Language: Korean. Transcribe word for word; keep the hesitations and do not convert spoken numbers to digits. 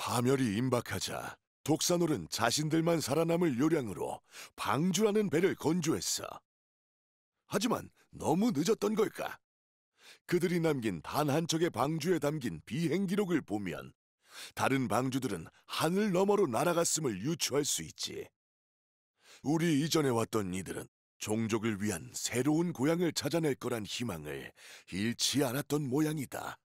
파멸이 임박하자 독산홀은 자신들만 살아남을 요량으로 방주라는 배를 건조했어. 하지만 너무 늦었던 걸까? 그들이 남긴 단 한 척의 방주에 담긴 비행 기록을 보면 다른 방주들은 하늘 너머로 날아갔음을 유추할 수 있지. 우리 이전에 왔던 이들은 종족을 위한 새로운 고향을 찾아낼 거란 희망을 잃지 않았던 모양이다.